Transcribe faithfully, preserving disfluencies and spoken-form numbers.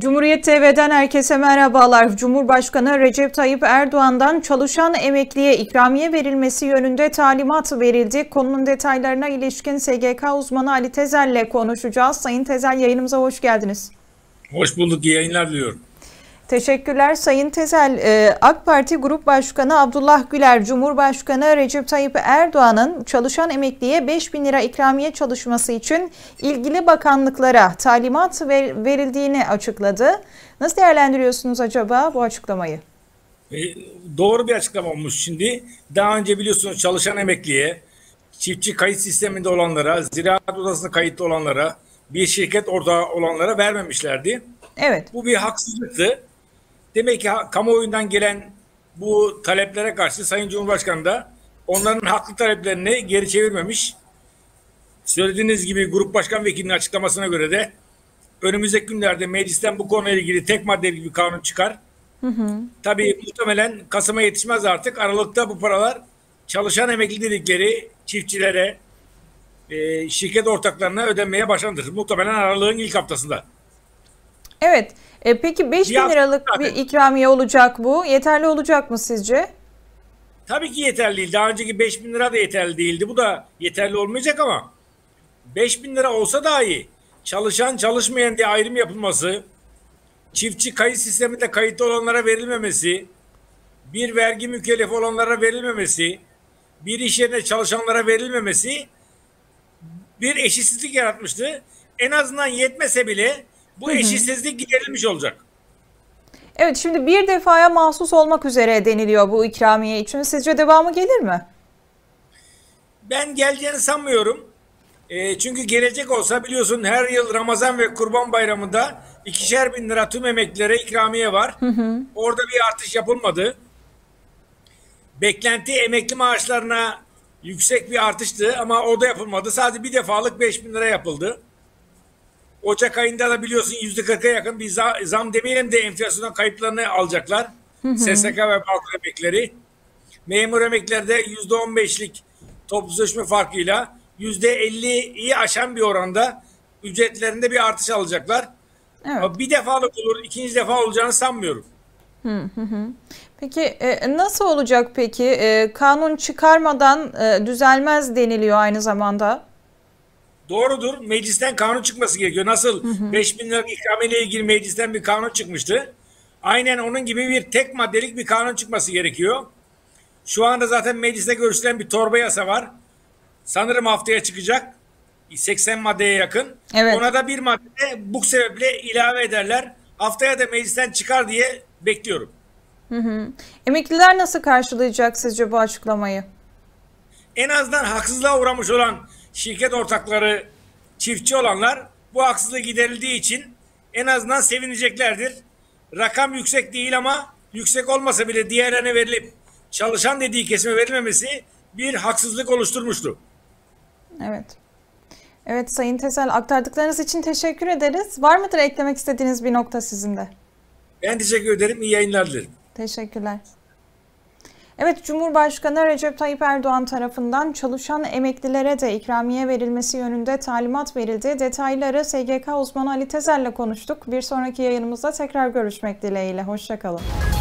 Cumhuriyet T V'den herkese merhabalar. Cumhurbaşkanı Recep Tayyip Erdoğan'dan çalışan emekliye ikramiye verilmesi yönünde talimat verildi. Konunun detaylarına ilişkin S G K uzmanı Ali Tezel'le konuşacağız. Sayın Tezel, yayınımıza hoş geldiniz. Hoş bulduk, iyi yayınlar diliyorum. Teşekkürler Sayın Tezel. AK Parti Grup Başkanı Abdullah Güler, Cumhurbaşkanı Recep Tayyip Erdoğan'ın çalışan emekliye beş bin lira ikramiye çalışması için ilgili bakanlıklara talimat verildiğini açıkladı. Nasıl değerlendiriyorsunuz acaba bu açıklamayı? E, doğru bir açıklama olmuş şimdi. Daha önce biliyorsunuz çalışan emekliye, çiftçi kayıt sisteminde olanlara, ziraat odasında kayıtlı olanlara, bir şirket ortağı olanlara vermemişlerdi. Evet. Bu bir haksızlıktı. Demek ki kamuoyundan gelen bu taleplere karşı Sayın Cumhurbaşkanı da onların haklı taleplerini geri çevirmemiş. Söylediğiniz gibi Grup Başkan Vekilinin açıklamasına göre de önümüzdeki günlerde meclisten bu konuyla ilgili tek maddeli bir kanun çıkar. Hı hı. Tabii muhtemelen Kasım'a yetişmez artık. Aralıkta bu paralar çalışan emekli dedikleri çiftçilere, şirket ortaklarına ödenmeye başlanır. Muhtemelen Aralık'ın ilk haftasında. Evet. E peki beş bin liralık bir ikramiye olacak bu. Yeterli olacak mı sizce? Tabii ki yeterli değil. Daha önceki beş bin lira da yeterli değildi. Bu da yeterli olmayacak ama beş bin lira olsa daha iyi. Çalışan çalışmayan diye ayrım yapılması, çiftçi kayıt sisteminde kayıtlı olanlara verilmemesi, bir vergi mükellefi olanlara verilmemesi, bir iş yerine çalışanlara verilmemesi bir eşitsizlik yaratmıştı. En azından yetmese bile bu eşitsizlik giderilmiş olacak. Evet, şimdi bir defaya mahsus olmak üzere deniliyor bu ikramiye için. Sizce devamı gelir mi? Ben geleceğini sanmıyorum. E, çünkü gelecek olsa biliyorsun her yıl Ramazan ve Kurban Bayramı'nda ikişer bin lira tüm emeklilere ikramiye var. Hı hı. Orada bir artış yapılmadı. Beklenti emekli maaşlarına yüksek bir artıştı ama o da yapılmadı. Sadece bir defalık beş bin lira yapıldı. Ocak ayında da biliyorsun yüzde kırk'a yakın bir zam demeyelim de enflasyondan kayıplarını alacaklar. Hı hı. S S K ve Bağ-Kur emekleri. Memur emeklerde yüzde on beş'lik toplulaşma farkıyla yüzde elli'yi aşan bir oranda ücretlerinde bir artış alacaklar. Evet. Bir defalık olur, ikinci defa olacağını sanmıyorum. Hı hı. Peki nasıl olacak peki? Kanun çıkarmadan düzelmez deniliyor aynı zamanda. Doğrudur. Meclisten kanun çıkması gerekiyor. Nasıl hı hı. beş bin liralık ikramiyle ilgili meclisten bir kanun çıkmıştı. Aynen onun gibi bir tek maddelik bir kanun çıkması gerekiyor. Şu anda zaten mecliste görüşülen bir torba yasa var. Sanırım haftaya çıkacak. seksen maddeye yakın. Evet. Ona da bir madde bu sebeple ilave ederler. Haftaya da meclisten çıkar diye bekliyorum. Hı hı. Emekliler nasıl karşılayacak sizce bu açıklamayı? En azından haksızlığa uğramış olan şirket ortakları, çiftçi olanlar bu haksızlığı giderildiği için en azından sevineceklerdir. Rakam yüksek değil ama yüksek olmasa bile diğerlerine verilip çalışan dediği kesime verilmemesi bir haksızlık oluşturmuştu. Evet. Evet Sayın Tezel, aktardıklarınız için teşekkür ederiz. Var mıdır eklemek istediğiniz bir nokta sizin de? Ben teşekkür ederim. İyi yayınlar dilerim. Teşekkürler. Evet, Cumhurbaşkanı Recep Tayyip Erdoğan tarafından çalışan emeklilere de ikramiye verilmesi yönünde talimat verildi. Detayları S G K uzmanı Ali Tezel'le konuştuk. Bir sonraki yayınımızda tekrar görüşmek dileğiyle. Hoşça kalın.